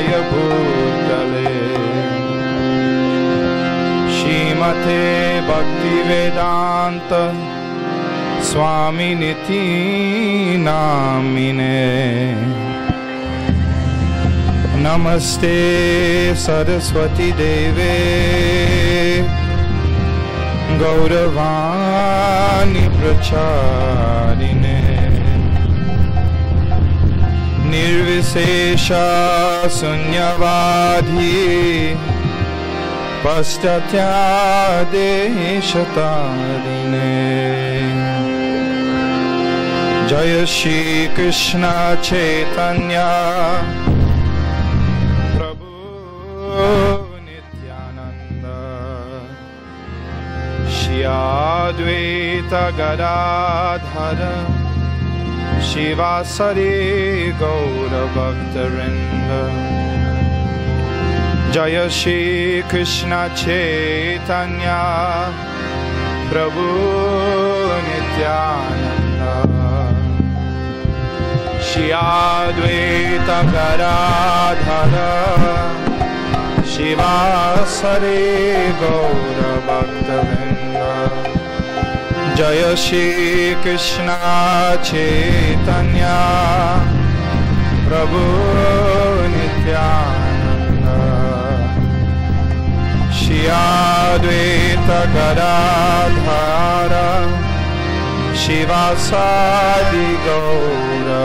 My भूतले श्रीमते भक्तिवेदांत स्वामिनिति नामिने नमस्ते सरस्वती देवे गौरवाणी प्रचारिणे निर्विशेषा शून्यवादी पश्चात्यादेशतारिणे जय श्री कृष्ण चैतन्य प्रभु Nityanand Shri Advaita Gadadhar Shivasari Gaura Bhaktarinda Jaya Shri Krishna Chaitanya Prabhu Nityananda Shri Advaita Garadhara Shivasari Gaura Bhaktarinda Jaya Shri Krishna Chaitanya Prabhu Nityananda Shri Advaita Gadadhara Shivasadi Gaura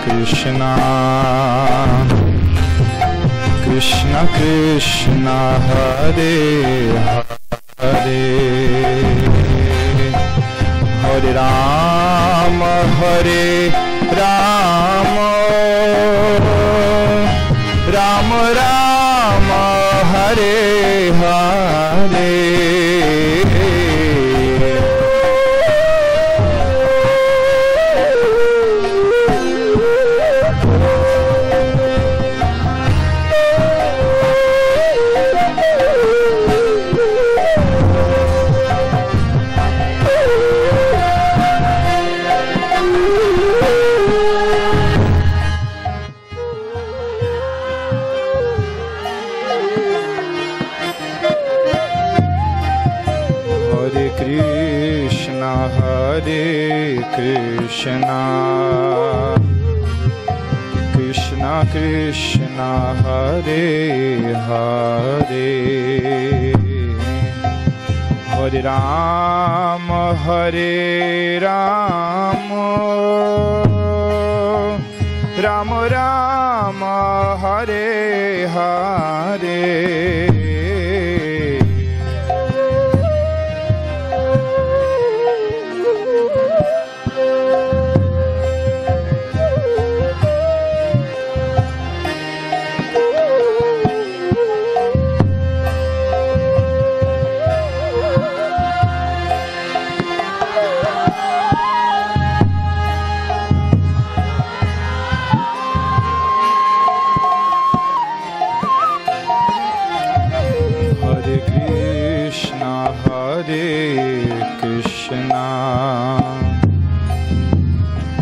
Krishna Krishna Krishna Hare Hare Hare Rama Hare Rama Rama Rama Hare Hare Krishna Krishna Krishna Hare Hare Hare Ram Ram Ram Hare Hare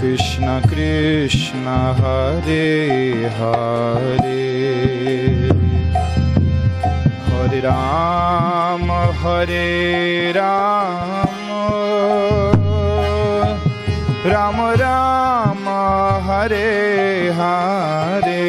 Krishna Hare Hare Hare Ram Ram Ram Hare Hare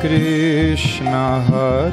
Krishna Krishna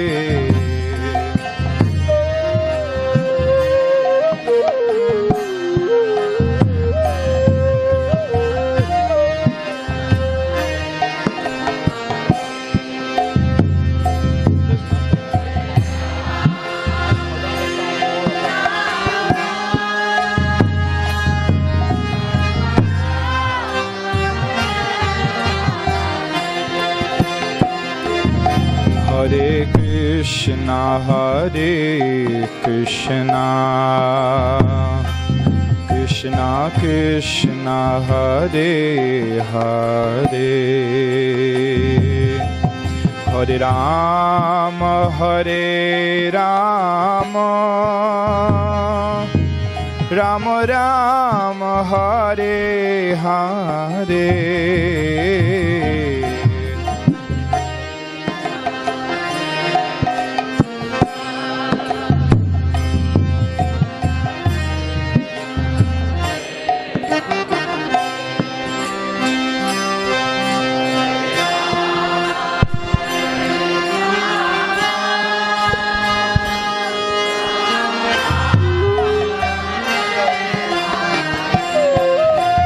Ram Ram Ram Hare Hare Hare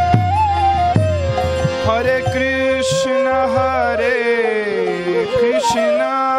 Ram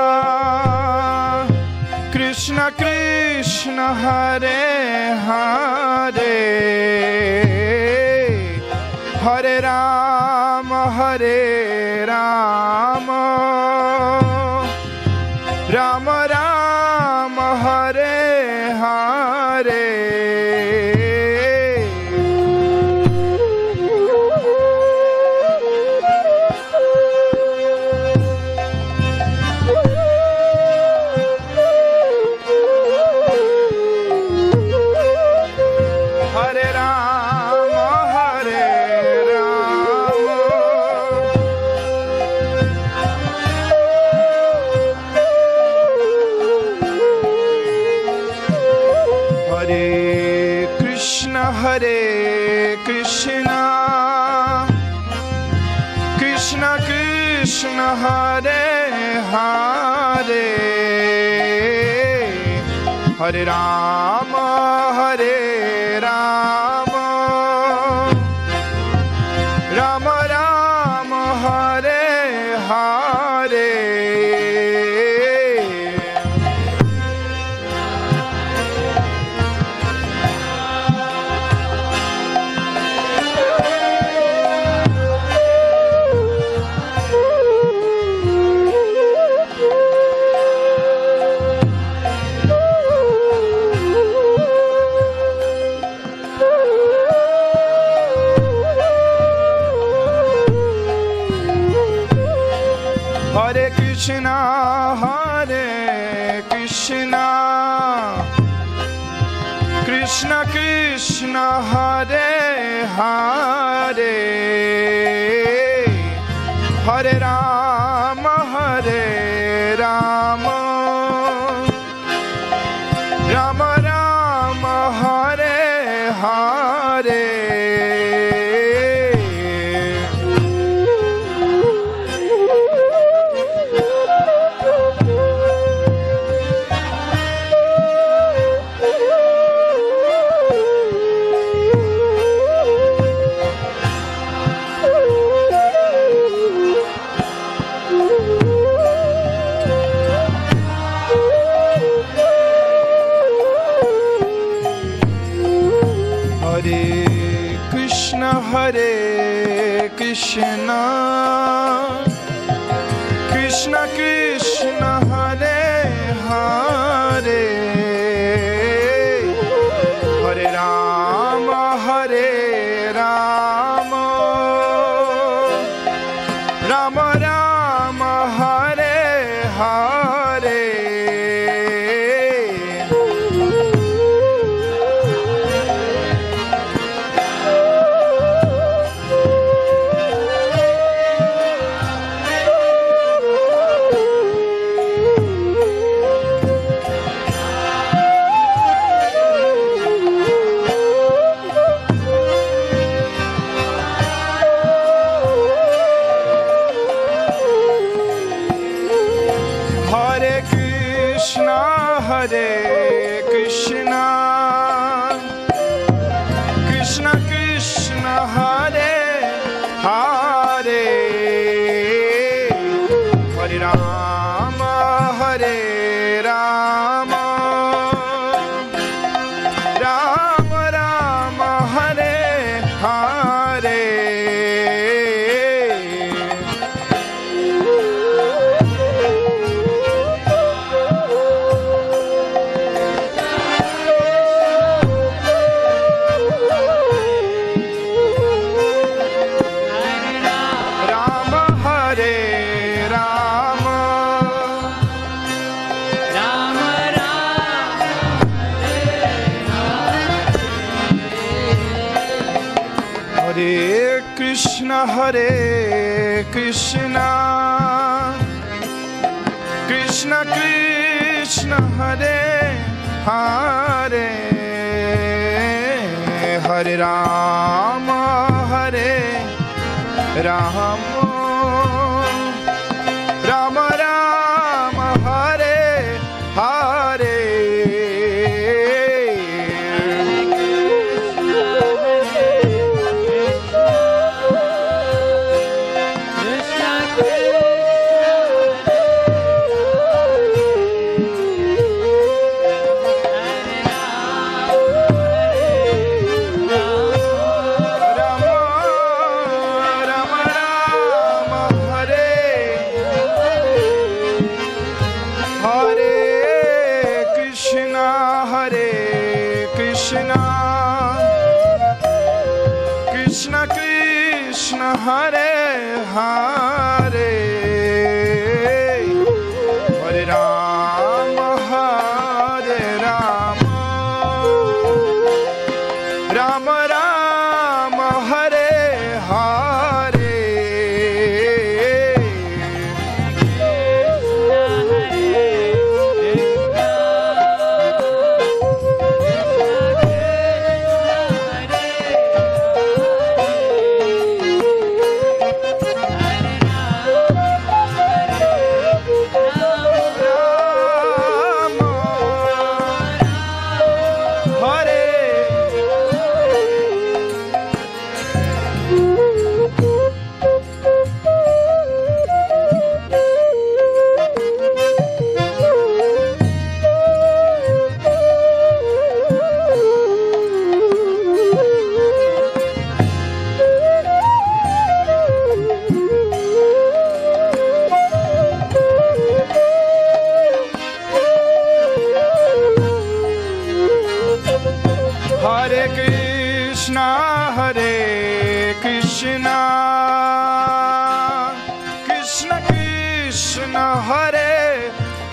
Ram Ram Hare Hare Hare Krishna, Krishna Krishna, Hare Hare, Hare Rama, Hare Rama, Rama Rama, Hare Hare. Hare Krishna, Krishna Krishna, Hare Hare, Hare Rama, Hare Rama, Rama Rama, Hare Hare. Hare Krishna, Krishna Krishna, Hare Hare, Hare Rama, Hare Rama, Rama Rama, Hare Hare. Hare Krishna, Krishna Krishna, Hare Hare, Hare Rama, Hare Rama, Rama Rama, Hare Hare.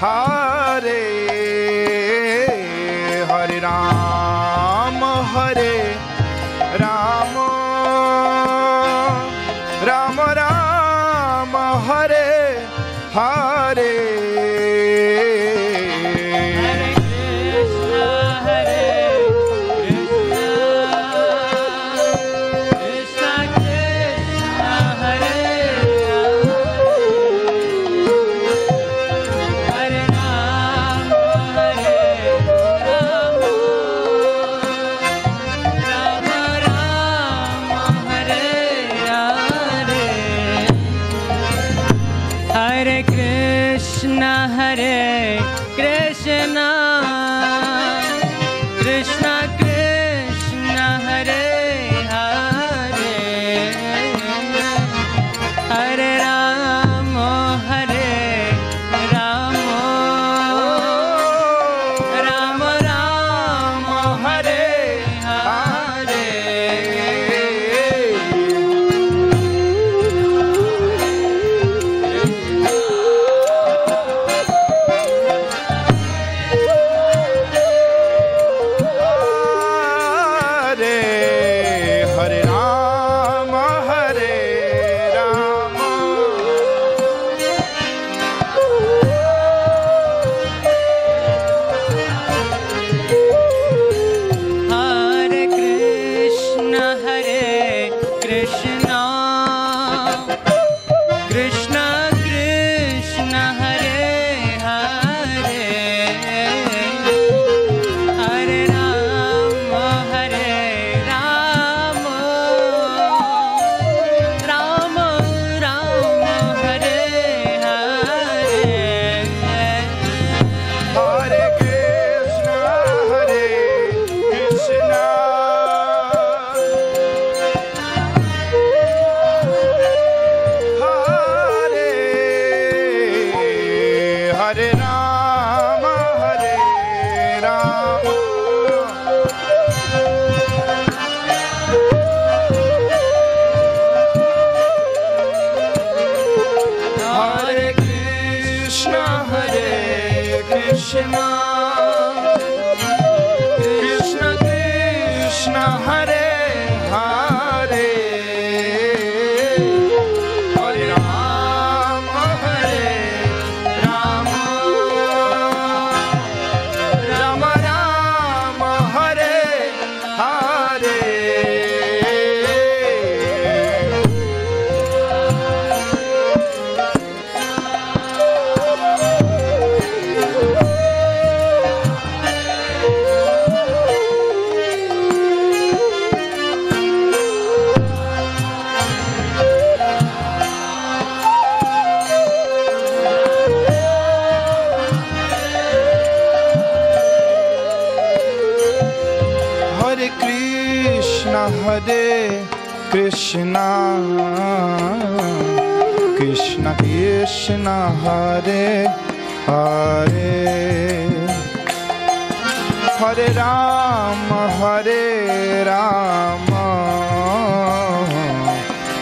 Hare Hare Ram हरे Ram Ram Ram Hare Hare Hare Krishna, Krishna Krishna, Hare Hare, Hare Rama, Hare Rama,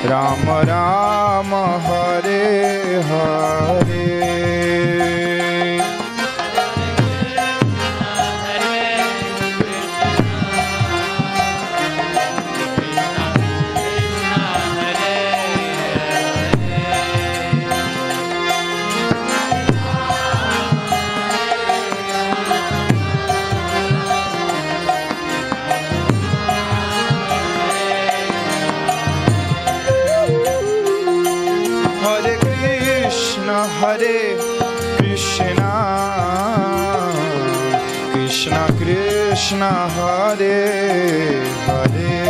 Rama Rama, Hare Hare. Hare Krishna, Krishna Krishna, Hare Hare,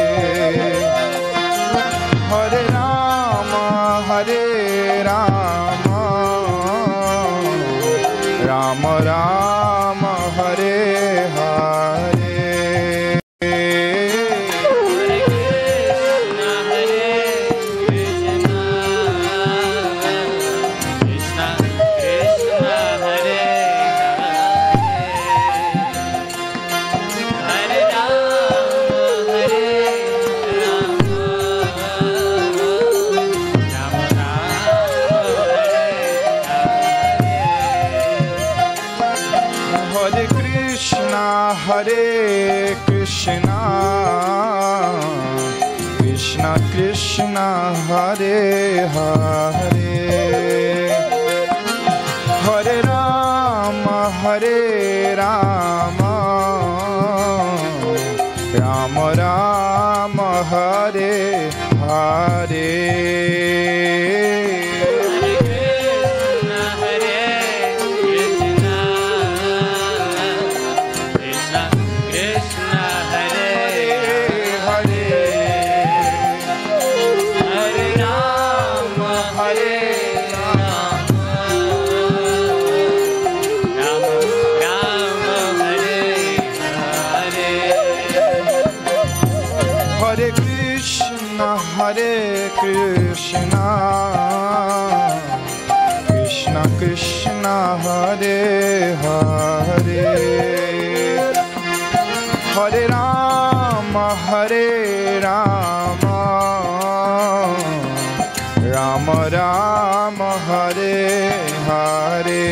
Hare Rama, Hare Rama, Rama Rama, Hare Hare. Hare Krishna, Krishna Krishna, Hare Hare, Hare Rama, Hare Rama, Rama Rama, Hare Hare. Hare Krishna, Krishna Krishna, Hare Hare, Hare Rama, Hare Rama, Rama Rama, Hare Hare.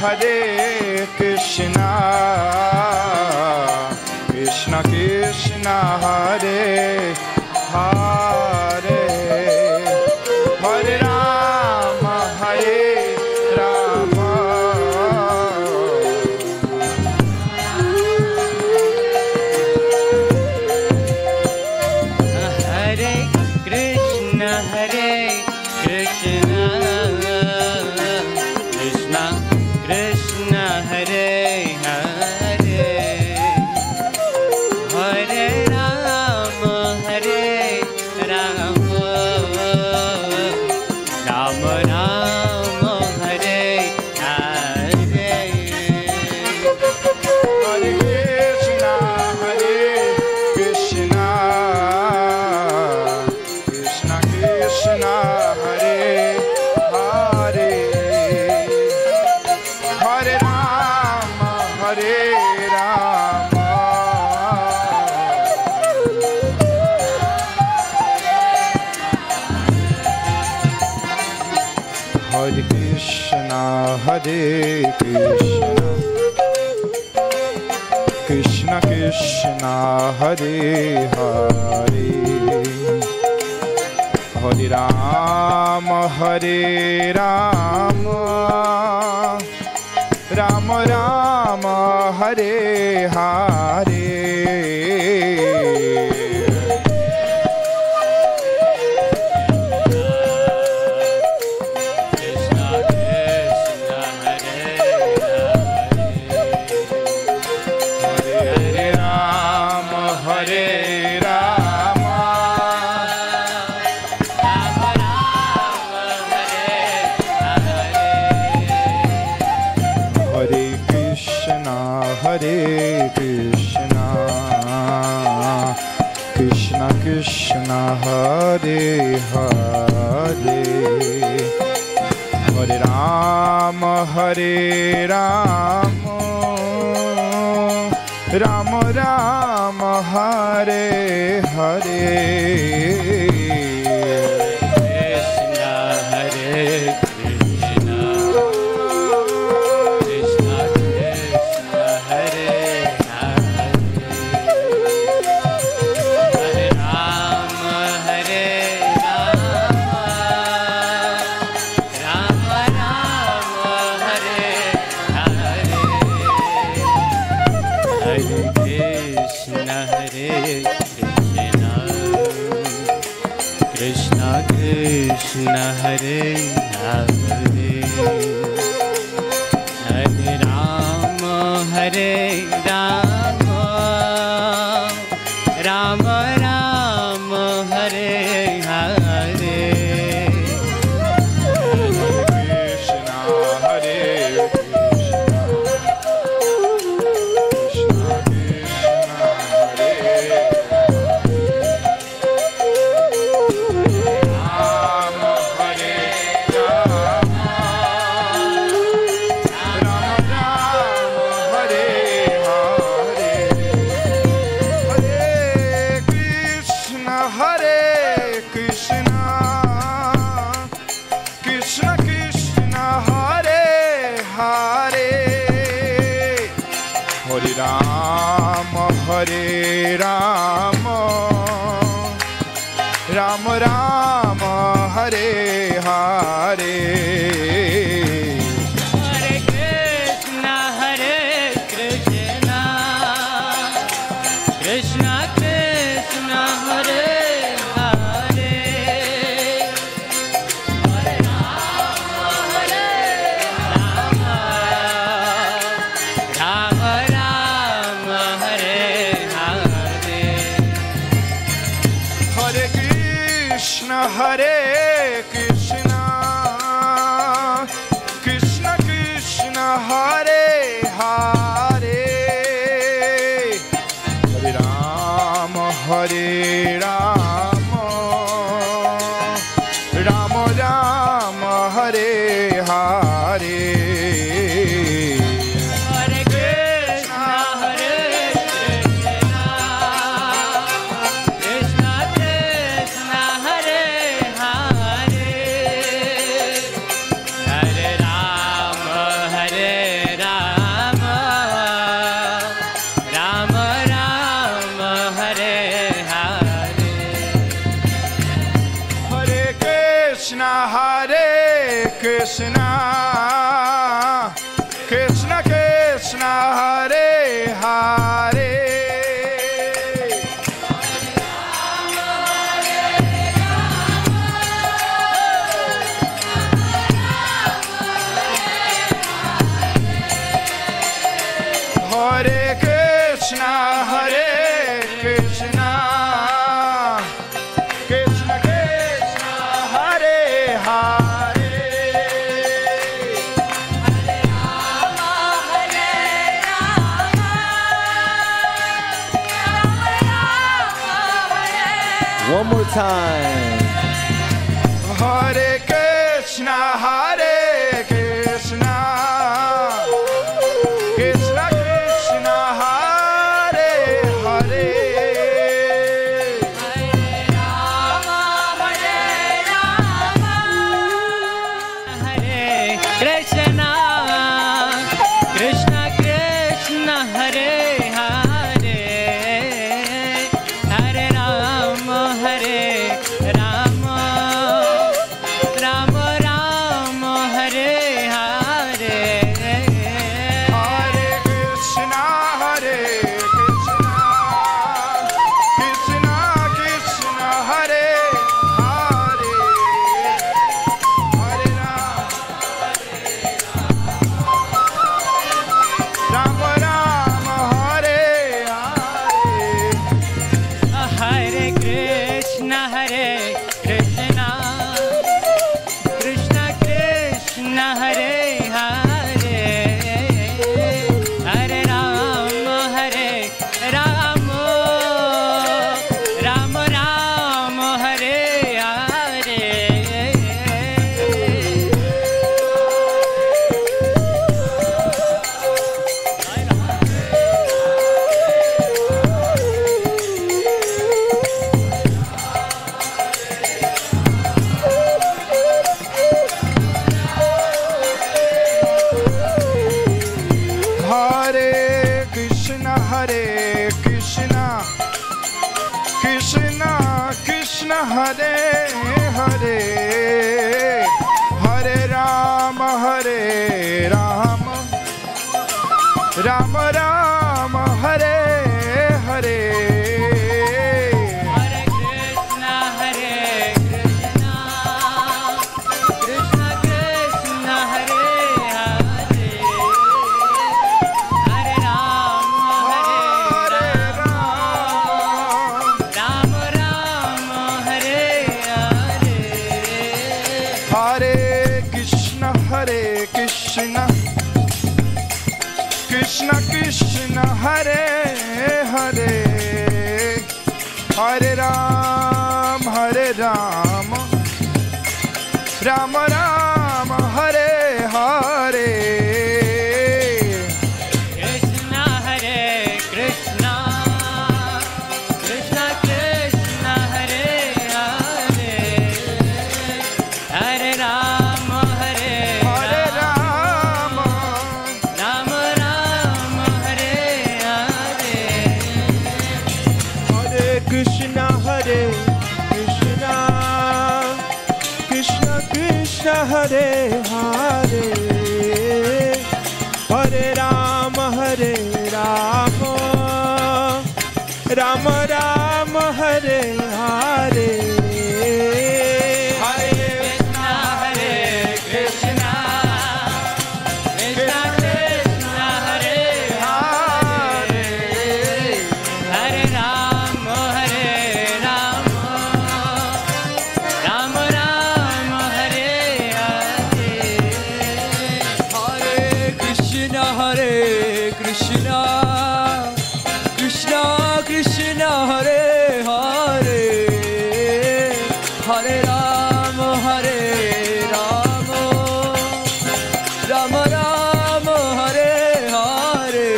Hare Krishna, Krishna Krishna, Hare Hare, Hare Rama, Hare Rama, Hare Krishna, Hare Krishna, Hare Hare, Hare Rama, Hare Rama, Rama Rama, Hare Hare. Hare Krishna, Krishna Krishna, Hare Hare, Hare Rama, Hare Rama, Hare Krishna, Hare Krishna, Krishna Krishna, Hare Hare, Hare Rama, Hare Rama, Rama Rama, Hare Hare. Hare Krishna, Krishna Krishna, Hare Hare, Hare Rama, Hare Rama, Rama Rama, Hare Hare. Krishna Krishna हरे राम हरे राम हरे राम राम राम हरे हरे हरे राम राम राम हरे हरे हरे कृष्णा कृष्ण कृष्ण हरे हरे हरे राम हरे राम राम राम हरे Hare Krishna Krishna Krishna Hare Hare Hare Rama Hare Rama Rama Rama Hare Hare Krishna Krishna Krishna Hare Hare Hare Krishna Hare Krishna Krishna Krishna Hare Hare One more time. Hare Krishna, Hare Krishna, Krishna Krishna, Hare Hare. Hare Rama, Hare Krishna, Krishna Krishna, Hare Hare. Hare Krishna, Krishna Krishna Hare Hare, Hare Rama Hare Rama, Rama Rama Hare Hare, Hare Krishna Hare Krishna. Hare Hare Hare Ram Ram Ram Hare Hare Hare Krishna Krishna Krishna Hare Hare Hare Ram Hare Hare Ram Ram Ram Hare Hare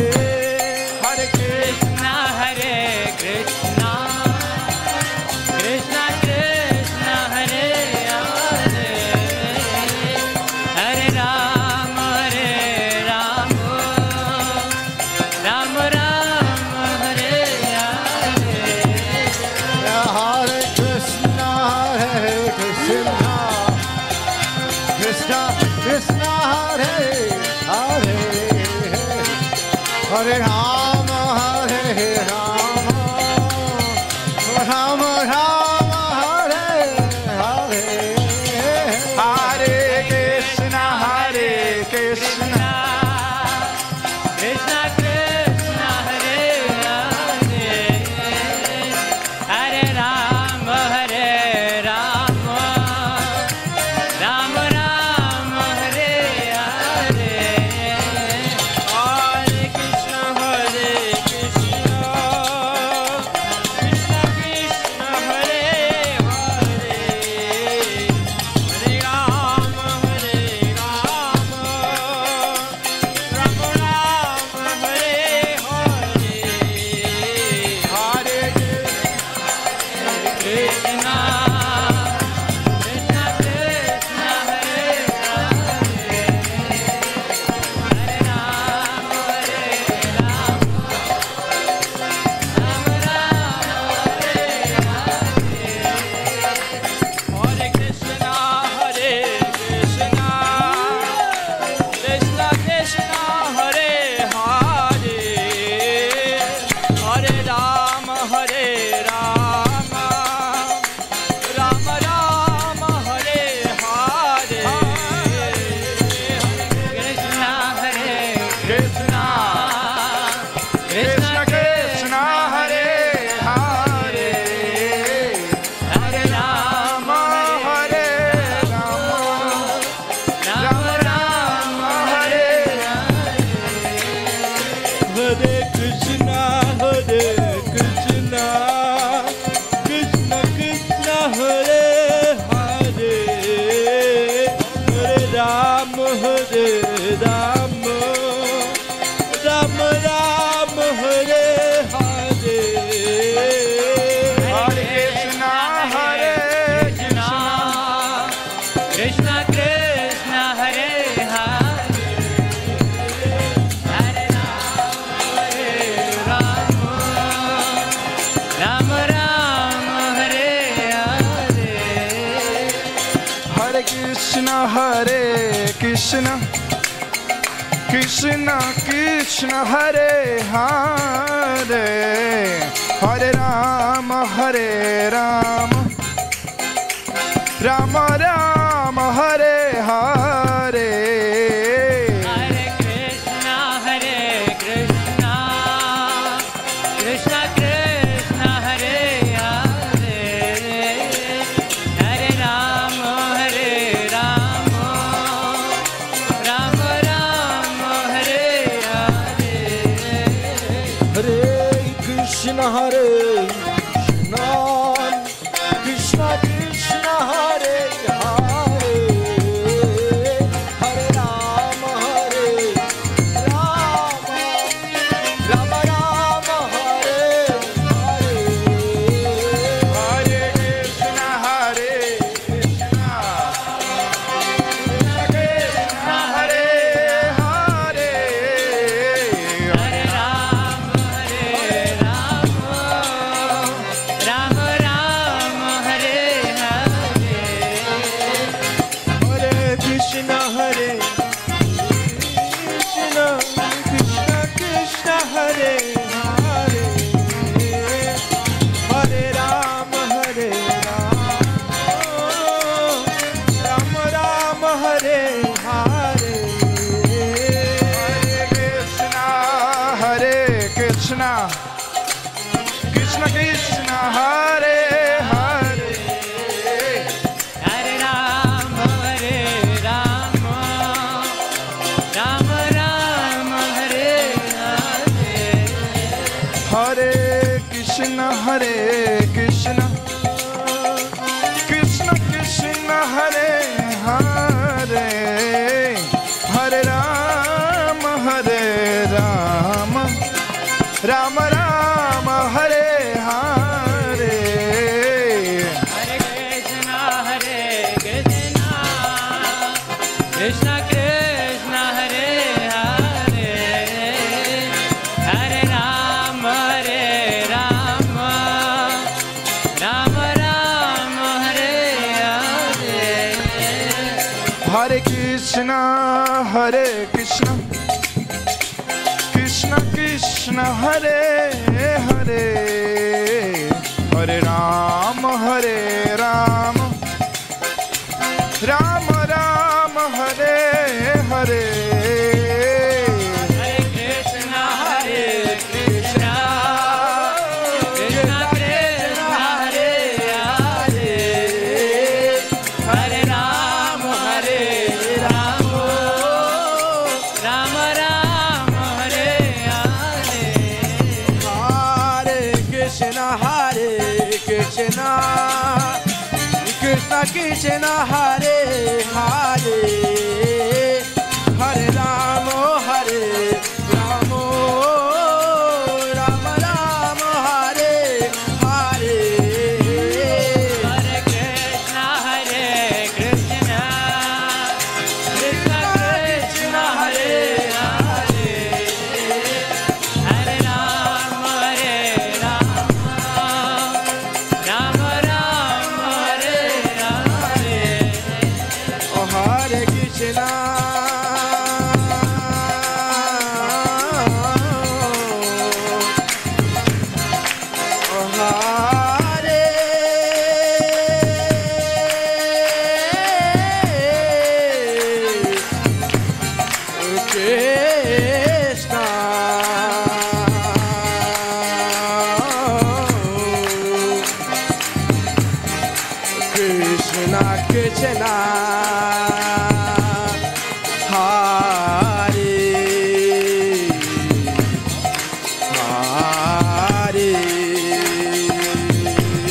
Hare Krishna Krishna Krishna Hare Hare Hare Ram Ram Ram Hare Hare Hare Krishna Krishna Krishna Hare Hare Hare Ram Ram Ram Hare Hare Hare Krishna Krishna Krishna Hare Hare Hare Ram Ram Ram Hare Hare Hare Krishna Krishna Krishna Hare Hare Hare Ram Ram Ram Hare Hare Hare Krishna Krishna Krishna Hare Hare Hare Ram Ram Ram Hare Hare Hare Krishna Krishna Krishna Hare Hare Hare Ram Ram Ram Hare Hare Hare Krishna Krishna Krishna Hare Hare Hare Ram Ram Ram Hare Hare Krishna Krishna Krishna Hare Hare Hare Ram Ram Ram Hare Hare Krishna Krishna Krishna Hare Hare Hare Ram Ram Ram Hare Hare Krishna हरे कृष्णा कृष्णा कृष्णा हरे हरे हरे राम राम राम हरे हरे कृष्णा कृष्णा कृष्णा हरे हरे हरे राम राम राम हरे हरे कृष्णा हरे Krishna Krishna Krishna Hare Hare Hare Ram Ram Ram Hare Hare Hare Krishna Krishna Krishna Hare Hare Hare Ram Ram Ram Hare Hare Hare Krishna Krishna Krishna Hare Hare Hare Ram Ram Ram Hare Hare Hare Krishna Krishna Krishna Hare Hare Hare Rama Rama Rama Hare Hare Hare Krishna Krishna Krishna Hare Hare Hare Rama Hare Krishna Krishna Hare Hare Hare Rama Rama Rama Hare Hare Hare Krishna Krishna Krishna Hare Hare Hare Rama Hare Rama Rama Rama Hare Hare Hare Krishna Krishna Krishna Hare Hare Hare Rama Rama Rama Hare Hare Hare Krishna Krishna Hare Hare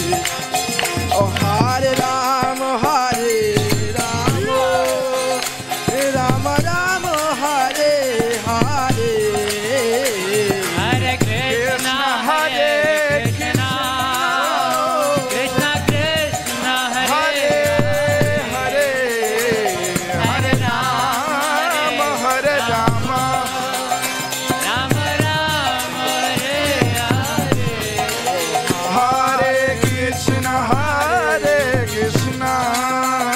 Hare Ram Ram Ram Hare Hare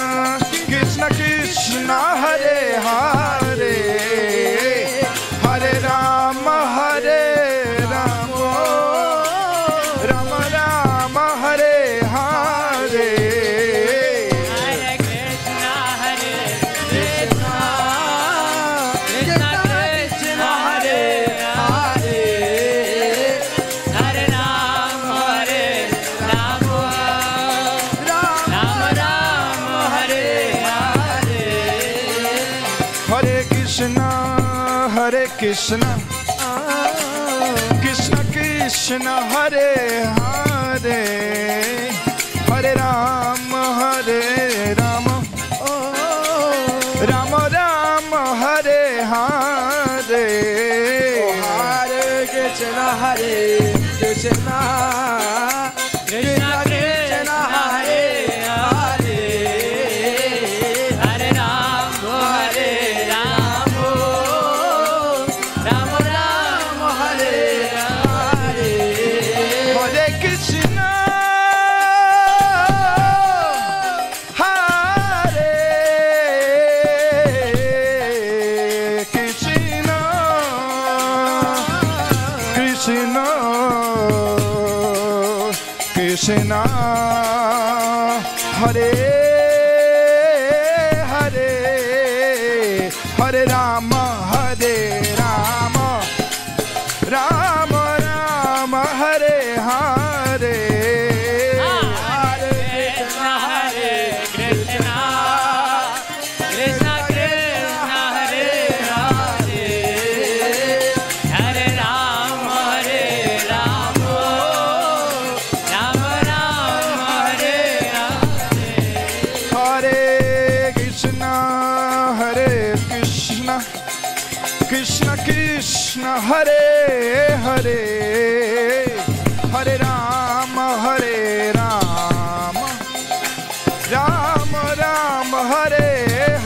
Krishna Krishna Hare Hare Hare Rama Hare Rama Rama Rama Hare Hare Hare Krishna Krishna Krishna Hare Hare Hare Rama Hare Rama Rama Krishna Krishna Hare Krishna Krishna Krishna Hare Hare Hare Ram हरे राम ओ राम राम हरे हरे हरे कृष्ण हरे Krishna Krishna Hare Hare Hare Ram Hare Ram Ram Ram Hare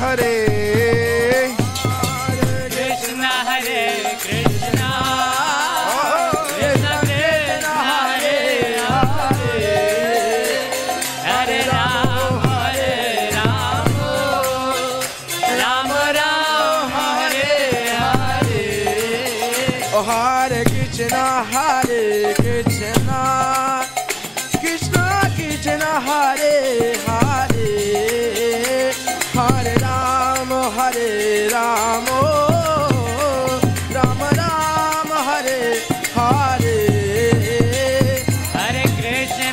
Hare Hare Hare Hare Ram Hare Ram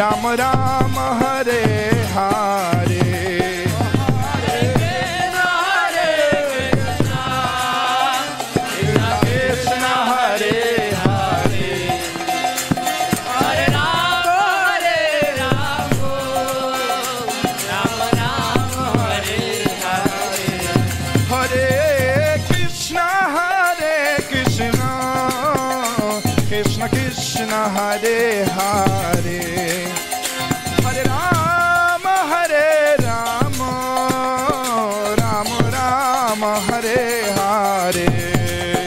Ram Ram Hare Hare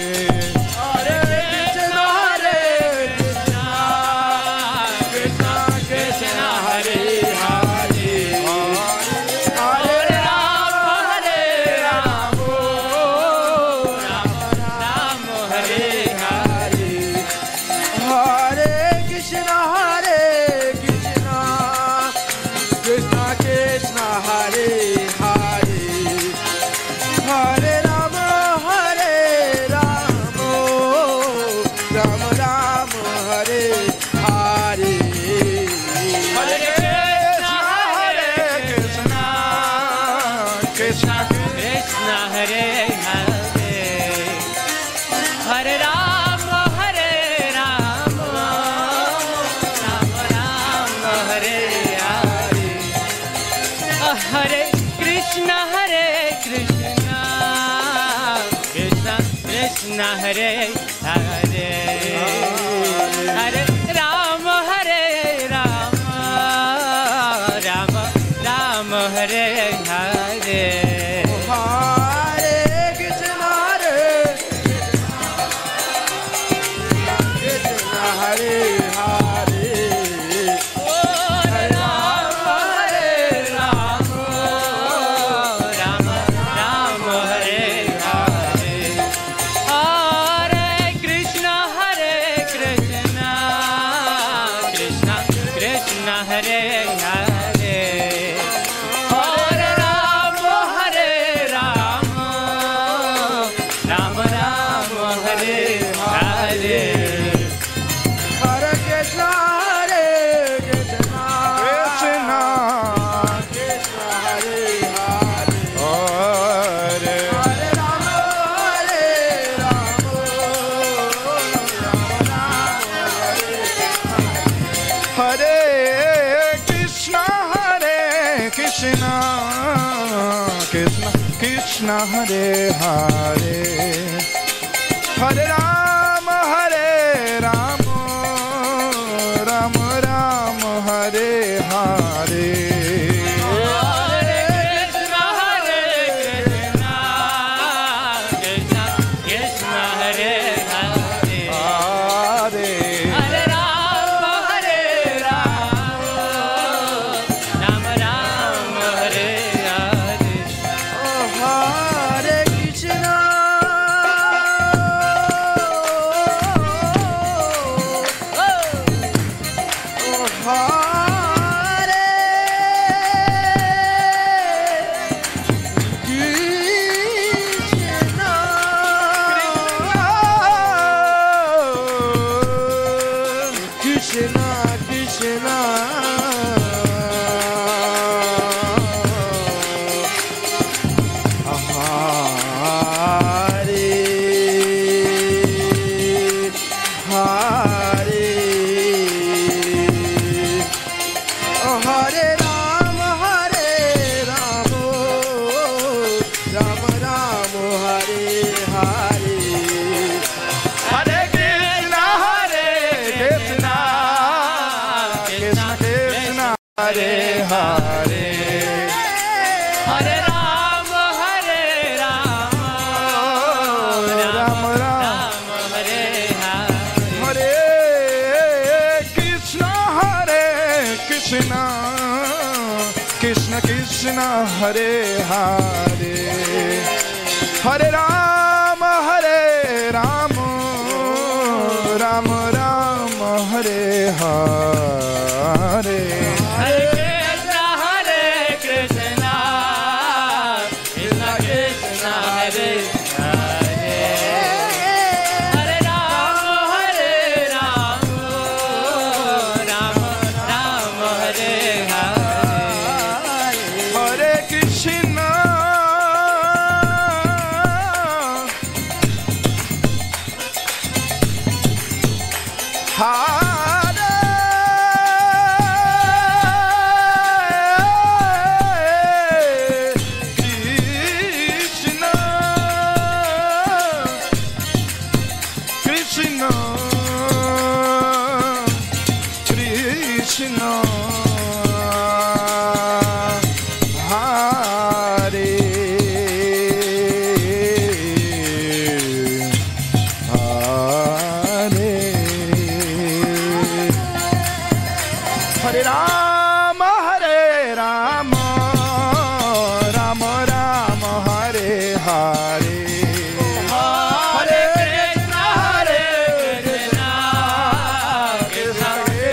Hare Krishna Hare Krishna, Krishna Krishna Hare Hare, Hare Rama Hare Rama, Rama Rama Hare Hare, Hare Krishna Hare Krishna, Krishna Krishna Hare Hare, Hare Rama. Hare Hare, Hare Rama Hare Rama, Rama Rama Hare Hare, Hare Krishna Hare Krishna Hare Hare, Hare Rama Hare Rama, Rama Rama Hare Hare. Krishna Hare Hare, Hare Rama Hare Rama, Rama Rama Hare Hare, Hare Krishna Hare Krishna, Krishna Krishna Hare Hare, Hare Hare Rama Hare Rama, Rama Rama Hare Hare. Hare Hare, Hare Rama Hare Rama, Rama Rama Hare Hare, Hare Krishna Hare Krishna, Krishna Krishna Hare Hare, Hare Rama Hare Rama, Rama Rama Hare Hare.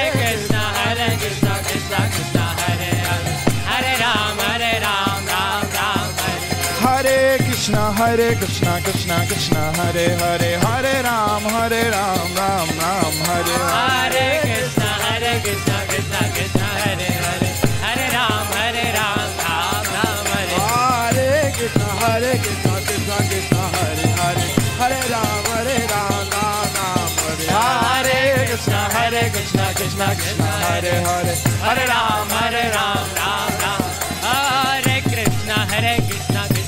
Hare Krishna Krishna Krishna Hare Hare Hare Ram Ram Ram Hare Krishna Krishna Krishna Hare Hare Hare Ram Ram Ram Hare Hare Hare Krishna Krishna Krishna Hare Hare Hare Ram Ram Ram Hare Hare Krishna Krishna Krishna Hare Hare Hare Ram Ram Ram Hare Krishna Krishna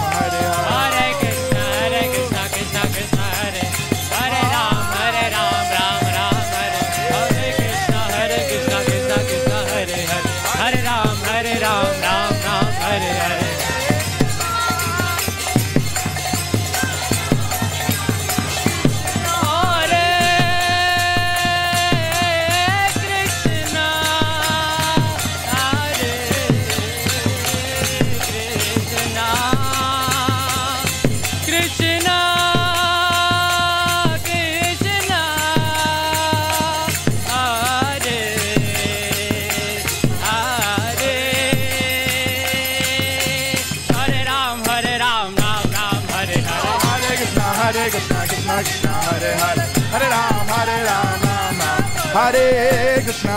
Hare Hare Krishna Krishna Krishna Hare Hare Hare Krishna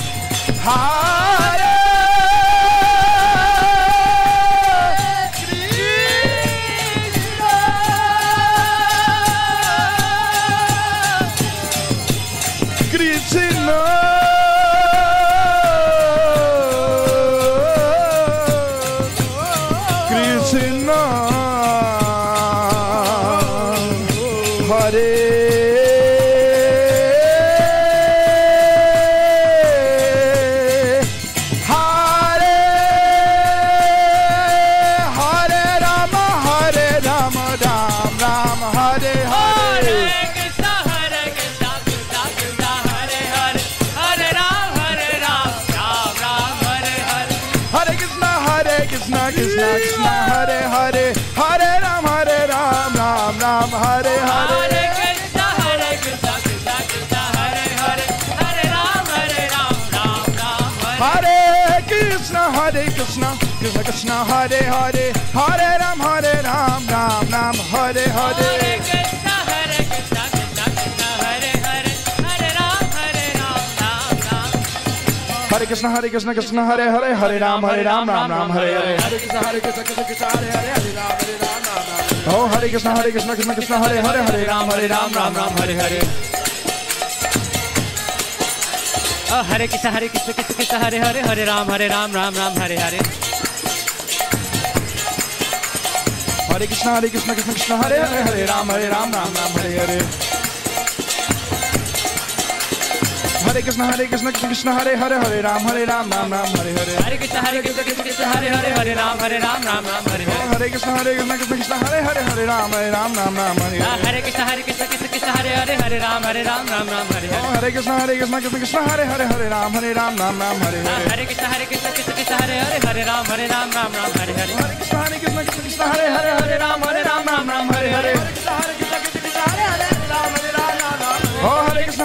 Krishna Krishna Krishna Hare Hare Hare Ram हरे कृष्ण कृष्ण हरे हरे हरे राम राम राम हरे हरे हरे कृष्ण कृष्ण हरे हरे हरे राम हरे राम राम राम हरे कृष्ण कृष्ण कृष्ण हरे हरे हरे राम राम राम हरे हरे हरे कृष्ण कृष्ण कृष्ण हरे हरे हरे राम राम राम हरे हरे हरे कृष्ण कृष्ण कृष्ण हरे राम राम राम हरे हरे हरे कृष्ण कृष्ण हरे राम राम राम हरे हरे हरे कृष्ण कृष्ण हरे हरे राम राम राम हरे हरे हरे कृष्ण हरे राम राम राम हरे हरे हरे कृष्ण कृष्ण कृष्ण हरे राम राम राम हरे हरे हरे कृष्ण कृष्ण कृष्ण हरे राम राम राम हरे हरे हरे कृष्ण कृष्ण कृष्ण हरे Ram Ram Ram Hare Hare Hare Krishna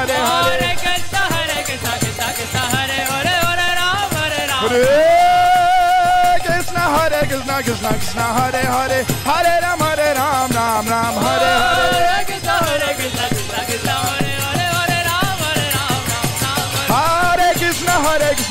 Hare Hare Krishna Krishna Hare Ram Ram Ram Hare Hare Hare Krishna Ram Ram Hare Hare Hare Krishna Ram Ram